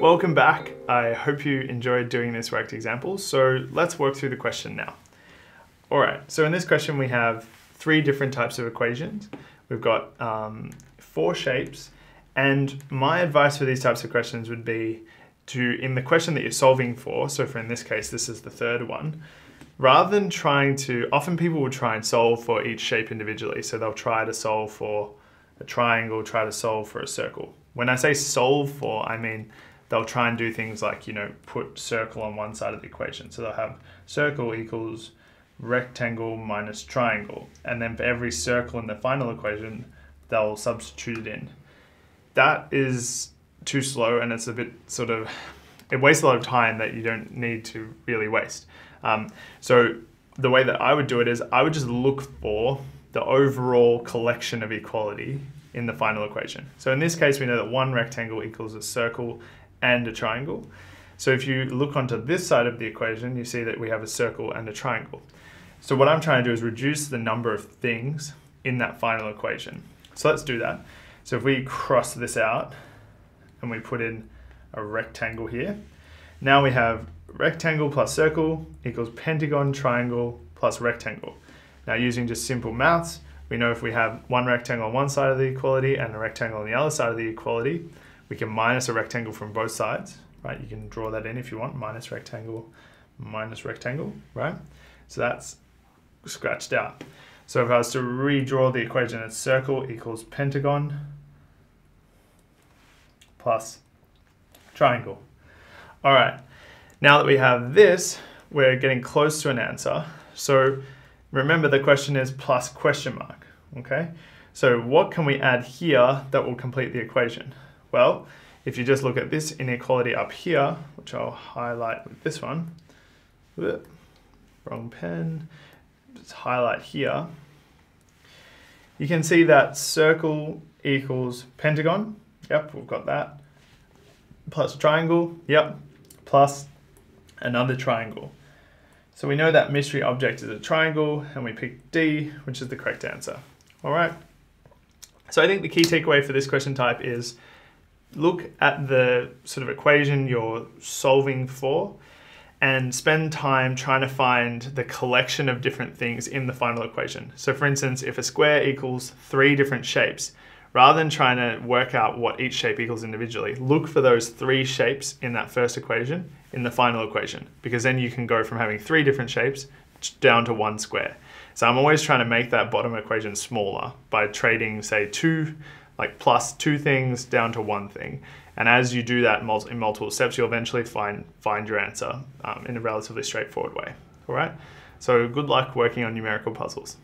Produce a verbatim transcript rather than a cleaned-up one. Welcome back. I hope you enjoyed doing this worked example. So let's work through the question now. All right, so in this question we have three different types of equations. We've got um, four shapes, and my advice for these types of questions would be to, in the question that you're solving for, so for in this case, this is the third one, rather than trying to, often people will try and solve for each shape individually. So they'll try to solve for a triangle, try to solve for a circle. When I say solve for, I mean, they'll try and do things like, you know, put circle on one side of the equation. So they'll have circle equals rectangle minus triangle. And then for every circle in the final equation, they'll substitute it in. That is too slow, and it's a bit sort of, it wastes a lot of time that you don't need to really waste. Um, so the way that I would do it is I would just look for the overall collection of equality in the final equation. So in this case, we know that one rectangle equals a circle and a triangle. So if you look onto this side of the equation, you see that we have a circle and a triangle. So what I'm trying to do is reduce the number of things in that final equation. So let's do that. So if we cross this out and we put in a rectangle here, now we have rectangle plus circle equals pentagon, triangle plus rectangle. Now using just simple maths, we know if we have one rectangle on one side of the equality and a rectangle on the other side of the equality, we can minus a rectangle from both sides, right? You can draw that in if you want, minus rectangle, minus rectangle, right? So that's scratched out. So if I was to redraw the equation, it's circle equals pentagon plus triangle. All right, now that we have this, we're getting close to an answer. So remember the question is plus question mark, okay? So what can we add here that will complete the equation? Well, if you just look at this inequality up here, which I'll highlight with this one, wrong pen, just highlight here, you can see that circle equals pentagon, yep, we've got that, plus triangle, yep, plus another triangle. So we know that mystery object is a triangle, and we pick D, which is the correct answer. All right, so I think the key takeaway for this question type is look at the sort of equation you're solving for and spend time trying to find the collection of different things in the final equation. So for instance, if a square equals three different shapes, rather than trying to work out what each shape equals individually, look for those three shapes in that first equation in the final equation, because then you can go from having three different shapes down to one square. So I'm always trying to make that bottom equation smaller by trading, say, two, like plus two things down to one thing. And as you do that in multiple steps, you'll eventually find, find your answer um, in a relatively straightforward way, all right? So good luck working on numerical puzzles.